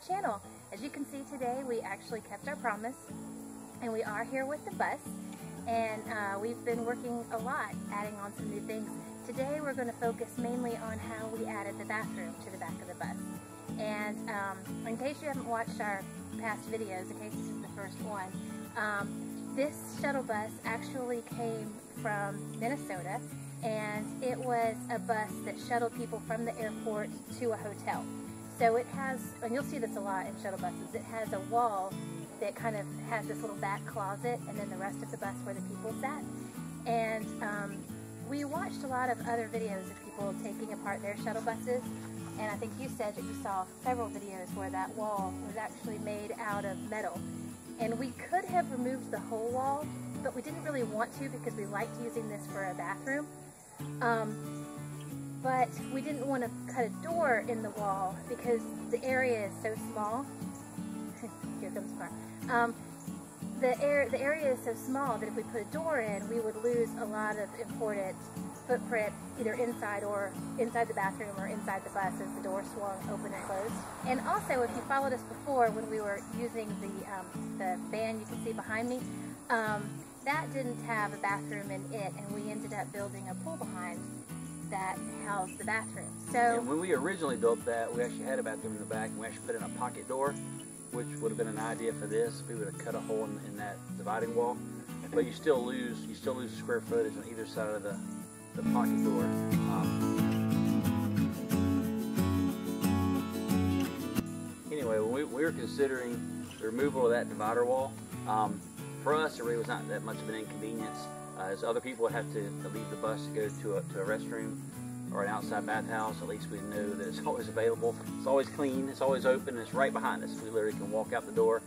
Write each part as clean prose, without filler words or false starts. our channel. As you can see today, we actually kept our promise and we are here with the bus, and we've been working a lot adding on some new things. Today we're going to focus mainly on how we added the bathroom to the back of the bus. And in case you haven't watched our past videos, in case this is the first one, this shuttle bus actually came from Minnesota, and it was a bus that shuttled people from the airport to a hotel. So it has, and you'll see this a lot in shuttle buses, it has a wall that kind of has this little back closet and then the rest of the bus where the people sat. And we watched a lot of other videos of people taking apart their shuttle buses, and I think you said that you saw several videos where that wall was actually made out of metal. And we could have removed the whole wall, but we didn't really want to because we liked using this for a bathroom. But we didn't want to cut a door in the wall because the area is so small. Here comes the car. The area is so small that if we put a door in, we would lose a lot of important footprint, either inside the bathroom or inside the bus, as the door swung open and closed. And also, if you followed us before when we were using the van you can see behind me, that didn't have a bathroom in it, and we ended up building a pool behind that housed the bathroom. So and when we originally built that, we actually had a bathroom in the back, and we actually put in a pocket door, which would have been an idea for this. We would have cut a hole in that dividing wall, but you still lose square footage on either side of the pocket door. Anyway, when we were considering the removal of that divider wall, for us it really was not that much of an inconvenience, as other people would have to leave the bus to go to a restroom or an outside bathhouse. At least we know that it's always available, it's always clean, it's always open, and it's right behind us. We literally can walk out the door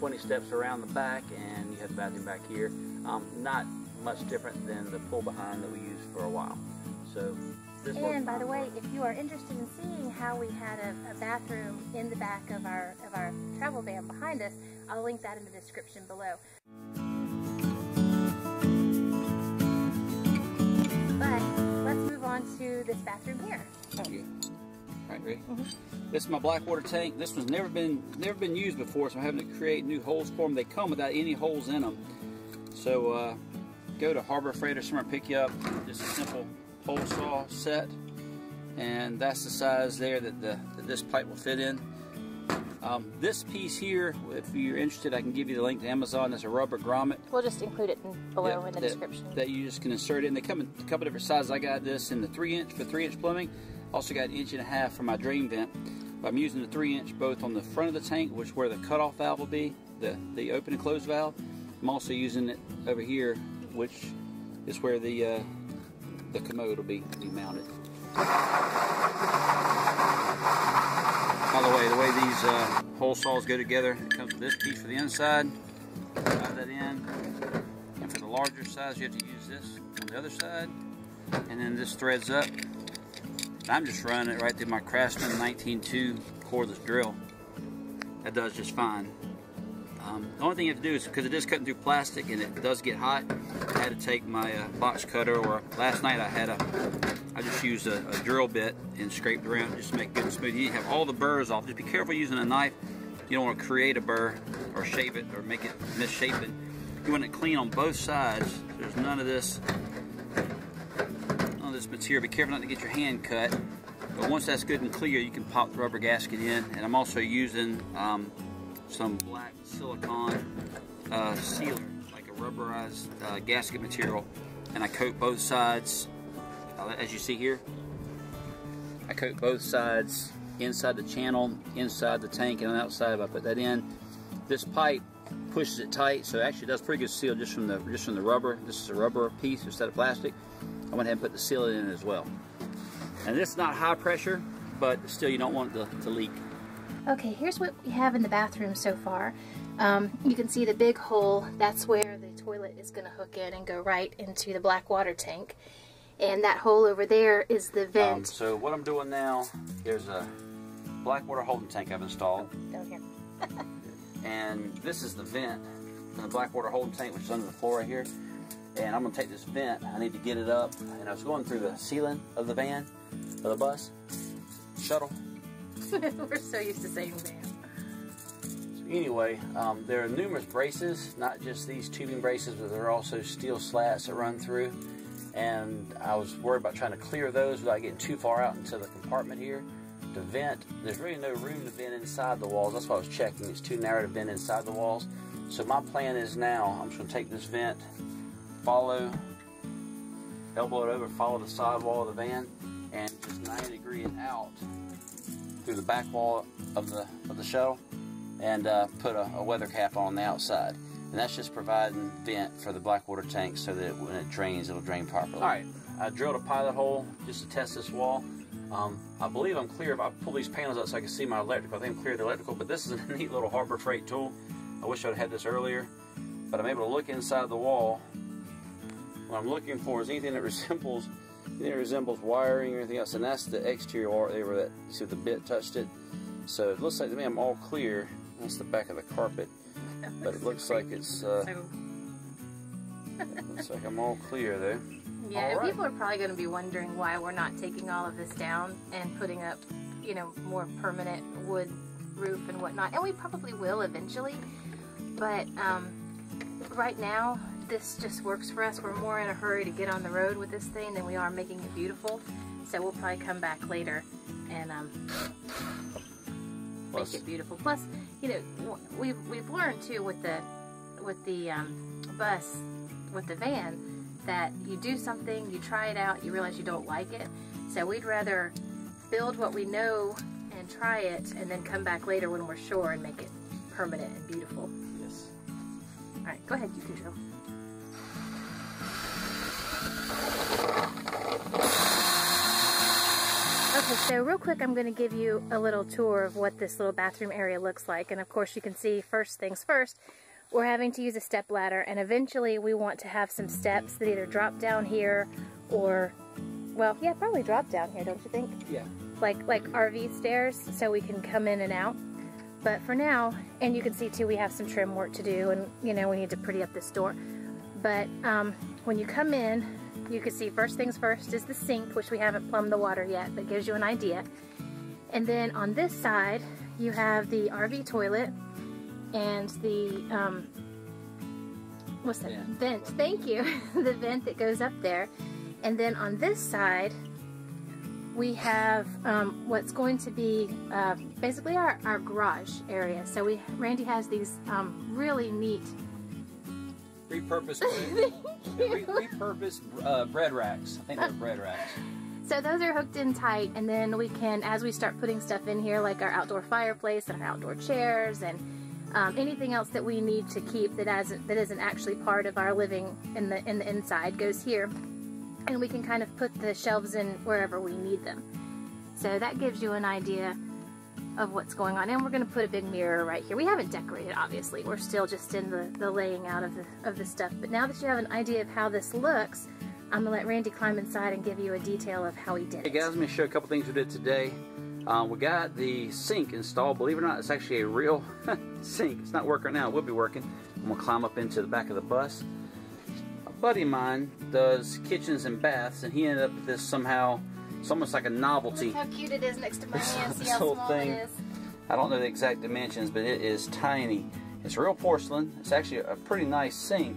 20 steps around the back, and you have the bathroom back here. Not much different than the pull behind that we used for a while. So this and by the way, if you are interested in seeing how we had a bathroom in the back of our travel van behind us, I'll link that in the description below. But let's move on to this bathroom here. Okay. All right, ready? Mm-hmm. This is my black water tank. This one's never been used before, so I'm having to create new holes for them. They come without any holes in them. So go to Harbor Freight or somewhere, pick you up just a simple pole saw set, and that's the size there that this pipe will fit in. This piece here, if you're interested, I can give you the link to Amazon. That's a rubber grommet. We'll just include it below in the description. That you just can insert it in. They come in a couple different sizes. I got this in the 3-inch for 3-inch plumbing. Also got 1.5 inches for my drain vent. But I'm using the 3-inch both on the front of the tank, which is where the cutoff valve will be, the open and close valve. I'm also using it over here, which is where the commode will be mounted. By the way these hole saws go together, it comes with this piece for the inside, slide that in, and for the larger size you have to use this on the other side, and then this threads up. And I'm just running it right through my Craftsman 19-2 cordless drill. That does just fine. The only thing you have to do is, because it is cutting through plastic and it does get hot, I had to take my box cutter, or last night I just used a drill bit and scraped around just to make it good and smooth. You need to have all the burrs off. Just be careful using a knife. You don't want to create a burr or shave it or make it misshapen. You want it clean on both sides. There's none of this material. Be careful not to get your hand cut. But once that's good and clear, you can pop the rubber gasket in. And I'm also using some black silicone sealer, like a rubberized gasket material, and I coat both sides, as you see here. I coat both sides inside the channel, inside the tank, and on the outside. I put that in. This pipe pushes it tight, so it actually does pretty good seal just from the rubber. This is a rubber piece instead of plastic. I went ahead and put the sealant in as well. And this is not high pressure, but still you don't want it to leak. Okay, here's what we have in the bathroom so far. You can see the big hole. That's where the toilet is going to hook in and go right into the black water tank. And that hole over there is the vent. So what I'm doing now, there's a black water holding tank I've installed. Down here. And this is the vent in the black water holding tank, which is under the floor right here. And I'm going to take this vent. I need to get it up. And I was going through the ceiling of the van, of the bus, shuttle. We're so used to saying bam. So anyway, there are numerous braces, not just these tubing braces, but there are also steel slats that run through. And I was worried about trying to clear those without getting too far out into the compartment here. To vent, there's really no room to vent inside the walls. That's why I was checking. It's too narrow to vent inside the walls. So my plan is now, I'm just going to take this vent, follow, elbow it over, follow the side wall of the van, and just 90 degree it out through the back wall of the shuttle, and put a weather cap on the outside. And that's just providing vent for the Blackwater tank so that when it drains, it'll drain properly. All right, I drilled a pilot hole just to test this wall. I believe I'm clear. If I pull these panels out so I can see my electrical, I think I'm clear of the electrical, but this is a neat little Harbor Freight tool. I wish I'd had this earlier, but I'm able to look inside the wall. What I'm looking for is anything that resembles wiring or anything else, and that's the exterior wire there where that, see the bit touched it. So it looks like to me I'm all clear. That's the back of the carpet, but it looks like it's looks like I'm all clear there. Yeah, and people are probably going to be wondering why we're not taking all of this down and putting up, you know, more permanent wood roof and whatnot, and we probably will eventually, but right now this just works for us. We're more in a hurry to get on the road with this thing than we are making it beautiful, so we'll probably come back later and make it beautiful. Plus, you know, we've learned too with the van that you do something, you try it out, you realize you don't like it, so we'd rather build what we know and try it, and then come back later when we're sure and make it permanent and beautiful. Yes. All right, go ahead, you can drill. Okay, so real quick, I'm going to give you a little tour of what this little bathroom area looks like. And of course, you can see, first things first, we're having to use a step ladder, and eventually we want to have some steps that either drop down here or, well, yeah, probably drop down here, don't you think? Yeah. Like RV stairs, so we can come in and out. But for now, and you can see too, we have some trim work to do, and you know, we need to pretty up this door. But when you come in, you can see first things first is the sink, which we haven't plumbed the water yet, but gives you an idea. And then on this side, you have the RV toilet and the, what's that, vent, thank you, the vent that goes up there. And then on this side, we have what's going to be basically our garage area. So Randy has these really neat repurposed bread racks. I think they're bread racks. So those are hooked in tight, and then we can, as we start putting stuff in here, like our outdoor fireplace and our outdoor chairs and anything else that we need to keep that isn't actually part of our living in the inside goes here. And we can kind of put the shelves in wherever we need them. So that gives you an idea of what's going on. And we're going to put a big mirror right here. We haven't decorated, obviously. We're still just in the laying out of the stuff. But now that you have an idea of how this looks, I'm going to let Randy climb inside and give you a detail of how he did it. Hey guys, let me show you a couple things we did today. We got the sink installed. Believe it or not, it's actually a real sink. It's not working now. It will be working. I'm going to climb up into the back of the bus. Buddy of mine does kitchens and baths, and he ended up with this somehow. It's almost like a novelty. Look how cute it is next to mine. See how small it is. I don't know the exact dimensions, but it is tiny. It's real porcelain. It's actually a pretty nice sink.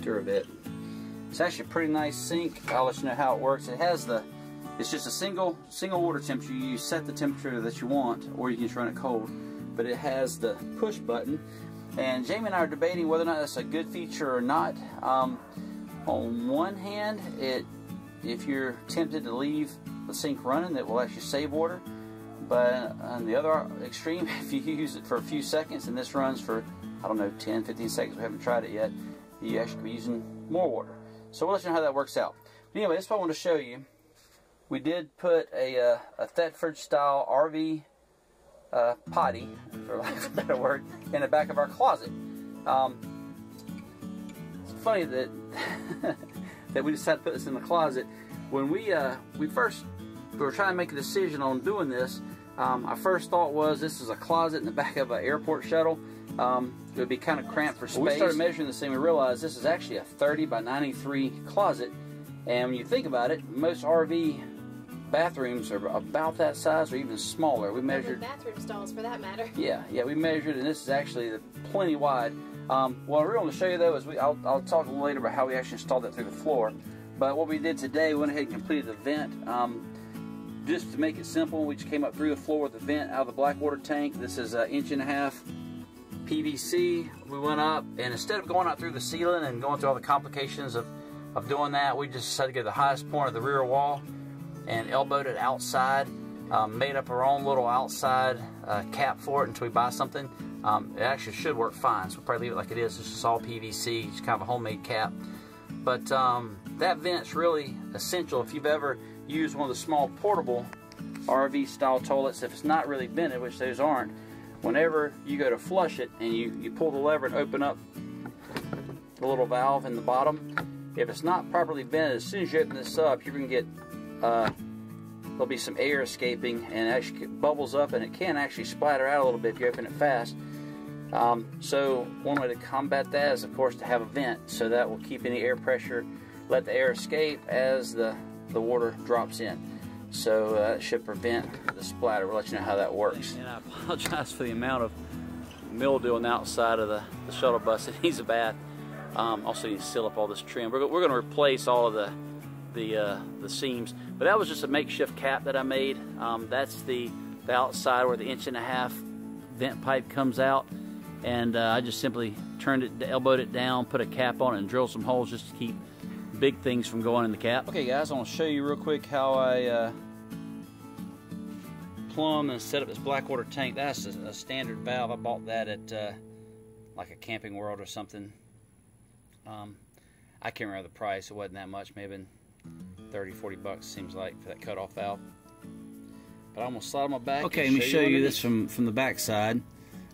Duravit. It's actually a pretty nice sink. I'll let you know how it works. It has the. It's just a single water temperature. You set the temperature that you want, or you can just run it cold. But it has the push button. And Jamie and I are debating whether or not that's a good feature or not. On one hand, if you're tempted to leave the sink running, that will actually save water. But on the other extreme, if you use it for a few seconds, and this runs for, I don't know, 10, 15 seconds, we haven't tried it yet, you actually could be using more water. So we'll let you know how that works out. But anyway, that's what I want to show you. We did put a Thetford-style RV potty, for lack of a better word, in the back of our closet. It's funny that that we decided to put this in the closet. When we were trying to make a decision on doing this, our first thought was this is a closet in the back of an airport shuttle. It would be kind of cramped for space. When we started measuring this thing, we realized this is actually a 30 by 93 closet. And when you think about it, most RV bathrooms are about that size or even smaller. We measured bathroom stalls, for that matter. Yeah, we measured, and this is actually plenty wide. What we're going to show you though is I'll talk a little later about how we actually installed that through the floor. But what we did today, we went ahead and completed the vent. Just to make it simple, we just came up through the floor with the vent out of the black water tank. This is 1.5 inch PVC. We went up, and instead of going out through the ceiling and going through all the complications of doing that, we just decided to go to the highest point of the rear wall and elbowed it outside. Made up our own little outside cap for it until we buy something. It actually should work fine, so we'll probably leave it like it is. It's just all PVC, just kind of a homemade cap. But that vent's really essential if you've ever used one of the small portable RV style toilets. If it's not really vented, which those aren't, whenever you go to flush it and you pull the lever and open up the little valve in the bottom, if it's not properly vented, as soon as you open this up, you're going to get there'll be some air escaping, and actually it bubbles up, and it can actually splatter out a little bit if you open it fast. So one way to combat that is, of course, to have a vent, so that will keep any air pressure, let the air escape as the water drops in. So it should prevent the splatter. We'll let you know how that works. And I apologize for the amount of mildew on the outside of the shuttle bus. It needs a bath. Also need to seal up all this trim. We're going to replace all of the seams, but that was just a makeshift cap that I made. That's the outside where the 1.5 inch vent pipe comes out, and I just simply turned it, elbowed it down, put a cap on it, and drilled some holes just to keep big things from going in the cap. Okay guys, I want to show you real quick how I plumb and set up this black water tank. That's a standard valve. I bought that at like a Camping World or something. I can't remember the price. It wasn't that much, maybe $30-40 bucks seems like, for that cutoff valve. But I'm gonna slide on my back. Okay, let me show you this from the back side.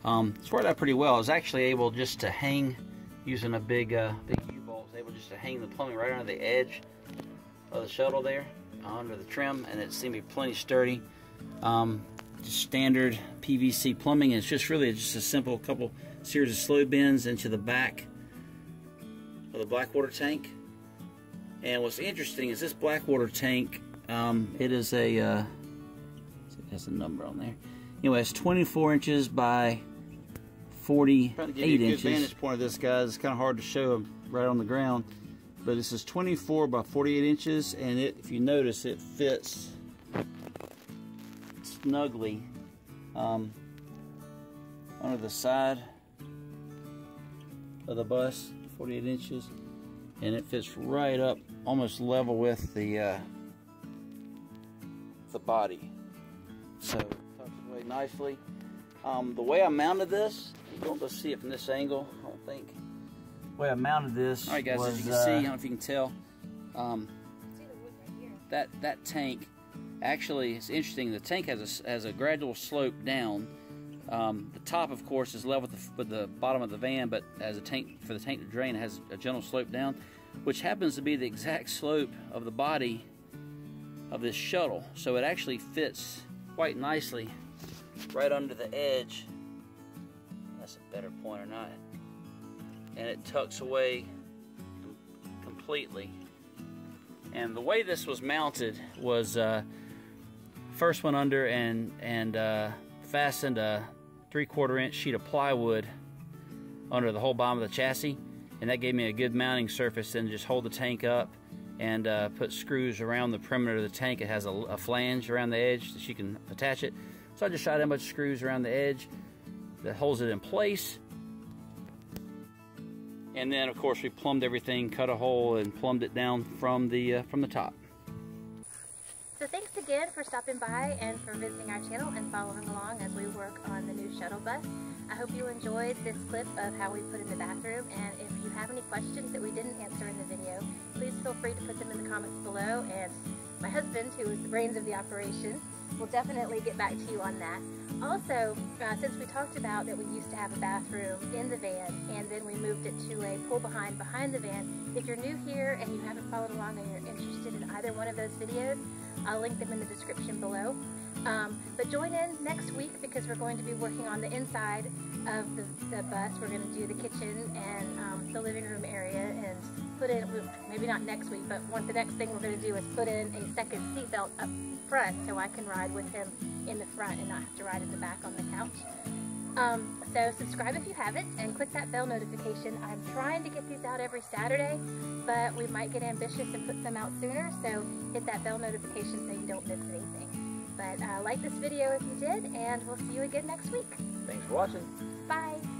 It's worked out pretty well. I was actually able just to hang, using a big U-bolt, I was able just to hang the plumbing right under the edge of the shuttle there, under the trim, and it seemed to be plenty sturdy. Just standard PVC plumbing, and it's just really just a simple couple series of slow bends into the back of the black water tank. And what's interesting is this black water tank, it is a, it has a number on there. Anyway, it's 24 inches by 48 inches. I'm trying to give you a good vantage point of this, guys. It's kind of hard to show right on the ground. But this is 24 by 48 inches, and it, if you notice, it fits snugly under the side of the bus, 48 inches. And it fits right up, almost level with the body. So tucks away nicely. The way I mounted this, you don't go see it from this angle, I don't think. The way I mounted this. All right, guys, as you can see, I don't know if you can tell, see the wood right here. That tank actually, it's interesting. The tank has a gradual slope down. The top, of course, is level with the bottom of the van, but for the tank to drain, it has a gentle slope down, which happens to be the exact slope of the body of this shuttle. So it actually fits quite nicely right under the edge. That's a better point or not. And it tucks away completely. And the way this was mounted was first went under and fastened a 3/4 inch sheet of plywood under the whole bottom of the chassis, and that gave me a good mounting surface. Then just hold the tank up and put screws around the perimeter of the tank. It has a flange around the edge that you can attach it. So I just shot in a bunch of screws around the edge that holds it in place. And then, of course, we plumbed everything, cut a hole, and plumbed it down from the top. So thanks again for stopping by and for visiting our channel and following along as we work on the new shuttle bus. I hope you enjoyed this clip of how we put in the bathroom, and if you have any questions that we didn't answer in the video, please feel free to put them in the comments below, and my husband, who is the brains of the operation, will definitely get back to you on that. Also, since we talked about that we used to have a bathroom in the van and then we moved it to a pull behind the van, if you're new here and you haven't followed along and you're interested in either one of those videos, I'll link them in the description below. But join in next week, because we're going to be working on the inside of the bus. We're going to do the kitchen and the living room area and put in, maybe not next week, but one, the next thing we're going to do is put in a second seatbelt up front so I can ride with him in the front and not have to ride in the back on the couch. So subscribe if you haven't and click that bell notification. I'm trying to get these out every Saturday, but we might get ambitious and put some out sooner, so hit that bell notification so you don't miss anything. But like this video if you did, and we'll see you again next week. Thanks for watching. Bye.